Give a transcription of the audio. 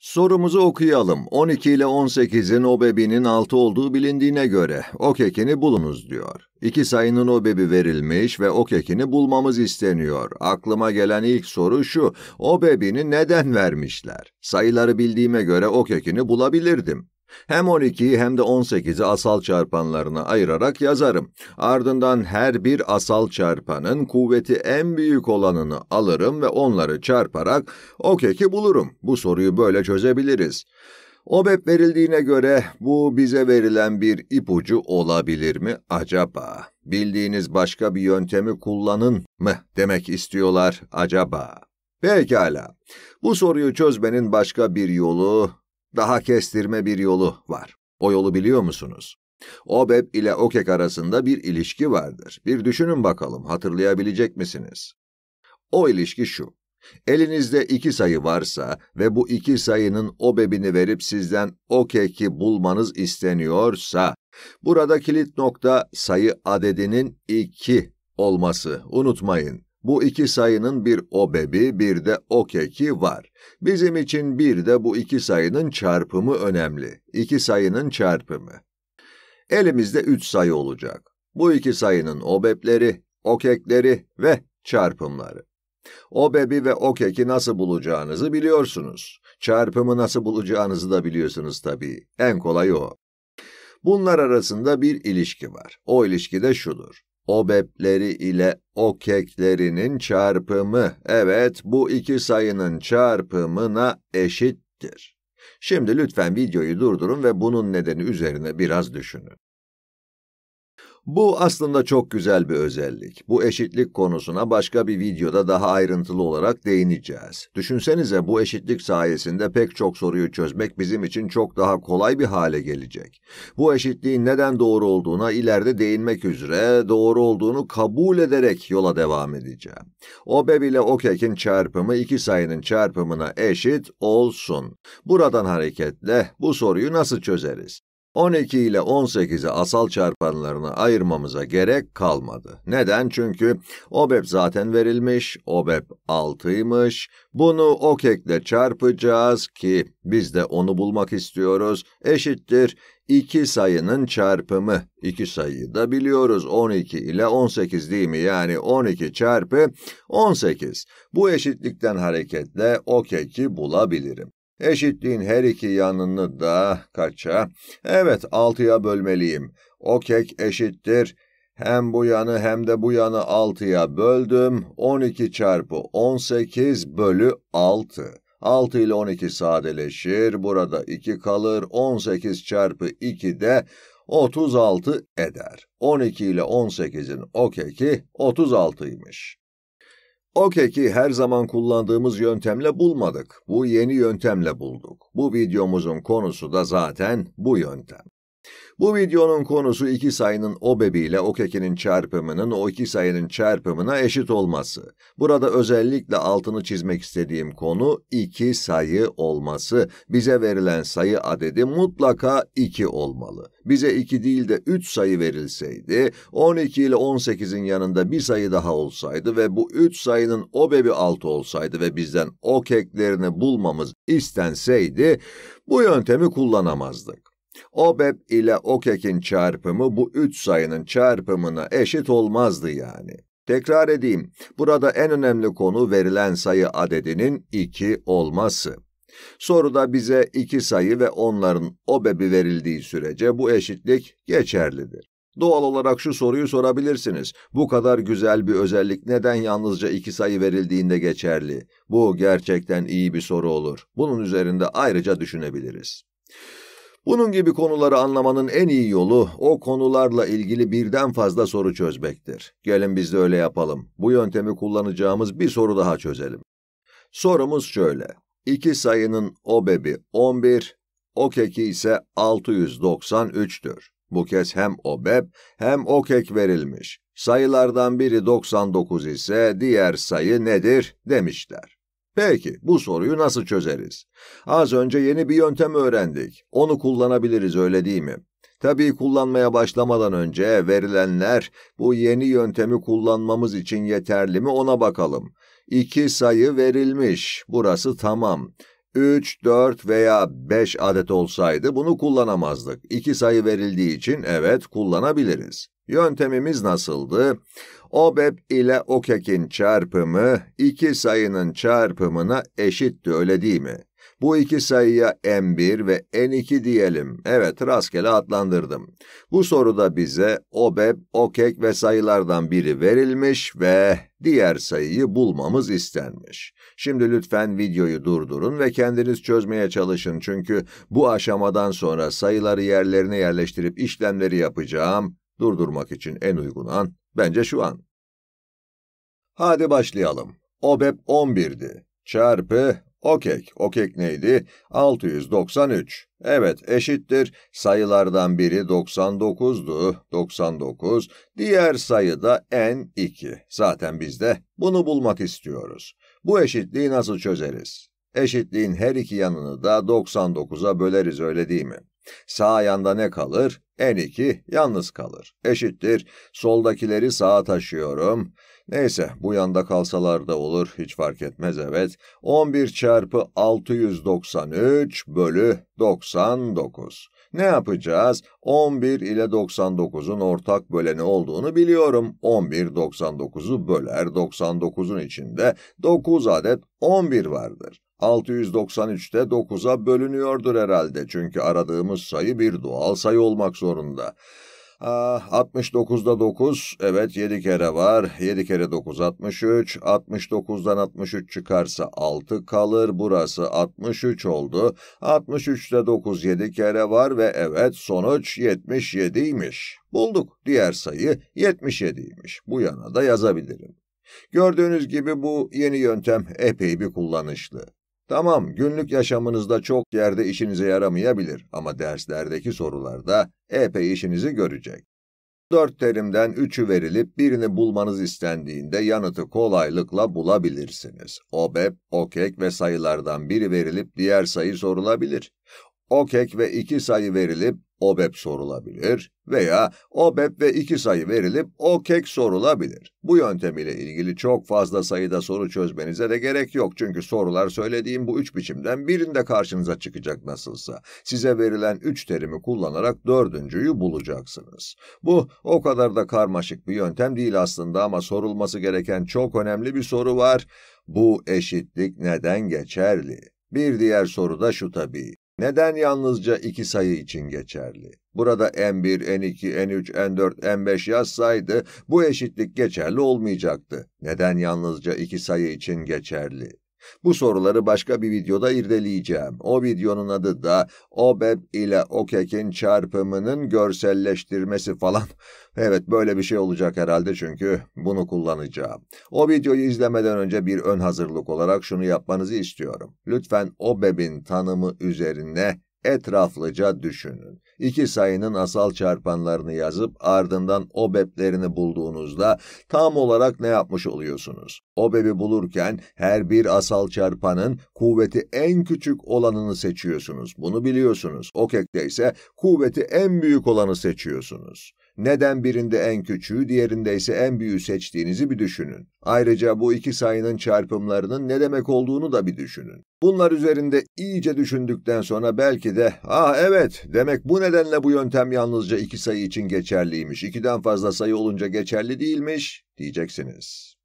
Sorumuzu okuyalım. 12 ile 18'in OBEB'inin 6 olduğu bilindiğine göre OKEK'ini bulunuz diyor. İki sayının OBEB'i verilmiş ve OKEK'ini bulmamız isteniyor. Aklıma gelen ilk soru şu: OBEB'ini neden vermişler? Sayıları bildiğime göre OKEK'ini bulabilirdim. Hem 12'yi hem de 18'i asal çarpanlarına ayırarak yazarım. Ardından her bir asal çarpanın kuvveti en büyük olanını alırım ve onları çarparak OKEK'i bulurum. Bu soruyu böyle çözebiliriz. OBEB verildiğine göre bu bize verilen bir ipucu olabilir mi acaba? Bildiğiniz başka bir yöntemi kullanın mı demek istiyorlar acaba? Pekala. Bu soruyu çözmenin başka bir yolu... Daha kestirme bir yolu var. O yolu biliyor musunuz? OBEB ile OKEK arasında bir ilişki vardır. Bir düşünün bakalım, hatırlayabilecek misiniz? O ilişki şu: elinizde iki sayı varsa ve bu iki sayının OBEB'ini verip sizden OKEK'i bulmanız isteniyorsa, burada kilit nokta sayı adedinin 2 olması. Unutmayın. Bu iki sayının bir OBEB'i, bir de OKEK'i var. Bizim için bir de bu iki sayının çarpımı önemli. İki sayının çarpımı. Elimizde 3 sayı olacak. Bu iki sayının OBEB'leri, OKEK'leri ve çarpımları. OBEB'i ve OKEK'i nasıl bulacağınızı biliyorsunuz. Çarpımı nasıl bulacağınızı da biliyorsunuz tabii. En kolay o. Bunlar arasında bir ilişki var. O ilişki de şudur: OBEB'leri ile OKEK'lerinin çarpımı, evet, bu iki sayının çarpımına eşittir. Şimdi lütfen videoyu durdurun ve bunun nedeni üzerine biraz düşünün. Bu aslında çok güzel bir özellik. Bu eşitlik konusuna başka bir videoda daha ayrıntılı olarak değineceğiz. Düşünsenize, bu eşitlik sayesinde pek çok soruyu çözmek bizim için çok daha kolay bir hale gelecek. Bu eşitliğin neden doğru olduğuna ileride değinmek üzere, doğru olduğunu kabul ederek yola devam edeceğim. OBEB ile OKEK'in çarpımı iki sayının çarpımına eşit olsun. Buradan hareketle bu soruyu nasıl çözeriz? 12 ile 18'i asal çarpanlarına ayırmamıza gerek kalmadı. Neden? Çünkü OBEB zaten verilmiş, OBEB 6'ymış. Bunu OKEK'le çarpacağız ki biz de onu bulmak istiyoruz. Eşittir iki sayının çarpımı. İki sayıyı da biliyoruz. 12 ile 18 değil mi? Yani 12 çarpı 18. Bu eşitlikten hareketle OKEK'i bulabilirim. Eşitliğin her iki yanını da kaça? Evet, 6'ya bölmeliyim. OKEK eşittir. Hem bu yanı hem de bu yanı 6'ya böldüm. 12 çarpı 18 bölü 6. 6 ile 12 sadeleşir. Burada 2 kalır. 18 çarpı 2 de 36 eder. 12 ile 18'in OKEK'i 36'ymış. OKEK'i her zaman kullandığımız yöntemle bulmadık. Bu yeni yöntemle bulduk. Bu videomuzun konusu da zaten bu yöntem. Bu videonun konusu iki sayının OBEB'i ile OKEK'inin çarpımının o iki sayının çarpımına eşit olması. Burada özellikle altını çizmek istediğim konu iki sayı olması. Bize verilen sayı adedi mutlaka 2 olmalı. Bize 2 değil de 3 sayı verilseydi, 12 ile 18'in yanında bir sayı daha olsaydı ve bu 3 sayının OBEB'i 6 olsaydı ve bizden OKEK'lerini bulmamız istenseydi, bu yöntemi kullanamazdık. OBEB ile OKEK'in çarpımı bu 3 sayının çarpımına eşit olmazdı yani. Tekrar edeyim, burada en önemli konu verilen sayı adedinin 2 olması. Soruda bize 2 sayı ve onların OBEB'i verildiği sürece bu eşitlik geçerlidir. Doğal olarak şu soruyu sorabilirsiniz: bu kadar güzel bir özellik neden yalnızca 2 sayı verildiğinde geçerli? Bu gerçekten iyi bir soru olur. Bunun üzerinde ayrıca düşünebiliriz. Bunun gibi konuları anlamanın en iyi yolu, o konularla ilgili birden fazla soru çözmektir. Gelin biz de öyle yapalım. Bu yöntemi kullanacağımız bir soru daha çözelim. Sorumuz şöyle: İki sayının OBEB'i 11, OKEK'i ise 693'tür. Bu kez hem OBEB hem OKEK verilmiş. Sayılardan biri 99 ise diğer sayı nedir demişler. Peki, bu soruyu nasıl çözeriz? Az önce yeni bir yöntem öğrendik. Onu kullanabiliriz, öyle değil mi? Tabii kullanmaya başlamadan önce verilenler bu yeni yöntemi kullanmamız için yeterli mi ona bakalım. İki sayı verilmiş. Burası tamam. 3, 4 veya 5 adet olsaydı bunu kullanamazdık. 2 sayı verildiği için evet kullanabiliriz. Yöntemimiz nasıldı? OBEB ile OKEK'in çarpımı 2 sayının çarpımına eşitti, öyle değil mi? Bu iki sayıya n1 ve n2 diyelim. Evet, rastgele adlandırdım. Bu soruda bize OBEB, OKEK ve sayılardan biri verilmiş ve diğer sayıyı bulmamız istenmiş. Şimdi lütfen videoyu durdurun ve kendiniz çözmeye çalışın. Çünkü bu aşamadan sonra sayıları yerlerine yerleştirip işlemleri yapacağım. Durdurmak için en uygun an bence şu an. Hadi başlayalım. OBEB 11'di. Çarpı OKEK. OKEK neydi? 693. Evet, eşittir. Sayılardan biri 99'du. 99. Diğer sayı da n2. Zaten biz de bunu bulmak istiyoruz. Bu eşitliği nasıl çözeriz? Eşitliğin her iki yanını da 99'a böleriz, öyle değil mi? Sağ yanda ne kalır? n2 yalnız kalır. Eşittir. Soldakileri sağa taşıyorum. Neyse, bu yanda kalsalar da olur. Hiç fark etmez, evet. 11 çarpı 693 bölü 99. Ne yapacağız? 11 ile 99'un ortak böleni olduğunu biliyorum. 11, 99'u böler. 99'un içinde 9 adet 11 vardır. 693'te 9'a bölünüyordur herhalde. Çünkü aradığımız sayı bir doğal sayı olmak zorunda. 69'da 9, evet 7 kere var. 7 kere 9, 63. 69'dan 63 çıkarsa 6 kalır. Burası 63 oldu. 63'te 9, 7 kere var ve evet sonuç 77'ymiş. Bulduk. Diğer sayı 77'ymiş. Bu yana da yazabilirim. Gördüğünüz gibi bu yeni yöntem epey bir kullanışlı. Tamam, günlük yaşamınızda çok yerde işinize yaramayabilir ama derslerdeki sorularda epey işinizi görecek. 4 terimden 3'ü verilip birini bulmanız istendiğinde yanıtı kolaylıkla bulabilirsiniz. OBEB, OKEK ve sayılardan biri verilip diğer sayı sorulabilir. OKEK ve 2 sayı verilip OBEB sorulabilir veya OBEB ve 2 sayı verilip OKEK sorulabilir. Bu yöntem ile ilgili çok fazla sayıda soru çözmenize de gerek yok. Çünkü sorular söylediğim bu 3 biçimden birinde karşınıza çıkacak nasılsa. Size verilen 3 terimi kullanarak dördüncüyü bulacaksınız. Bu o kadar da karmaşık bir yöntem değil aslında ama sorulması gereken çok önemli bir soru var. Bu eşitlik neden geçerli? Bir diğer soru da şu tabii. Neden yalnızca 2 sayı için geçerli? Burada n1, n2, n3, n4, n5 yazsaydı bu eşitlik geçerli olmayacaktı. Neden yalnızca 2 sayı için geçerli? Bu soruları başka bir videoda irdeleyeceğim. O videonun adı da OBEB ile OKEK'in çarpımının görselleştirmesi falan. Evet, böyle bir şey olacak herhalde çünkü bunu kullanacağım. O videoyu izlemeden önce bir ön hazırlık olarak şunu yapmanızı istiyorum. Lütfen OBEB'in tanımı üzerine etraflıca düşünün. İki sayının asal çarpanlarını yazıp ardından OBEB'lerini bulduğunuzda tam olarak ne yapmış oluyorsunuz? OBEB'i bulurken her bir asal çarpanın kuvveti en küçük olanını seçiyorsunuz. Bunu biliyorsunuz. OKEK'te ise kuvveti en büyük olanı seçiyorsunuz. Neden birinde en küçüğü, diğerinde ise en büyüğü seçtiğinizi bir düşünün. Ayrıca bu iki sayının çarpımlarının ne demek olduğunu da bir düşünün. Bunlar üzerinde iyice düşündükten sonra belki de evet, demek bu nedenle bu yöntem yalnızca 2 sayı için geçerliymiş, 2'den fazla sayı olunca geçerli değilmiş diyeceksiniz.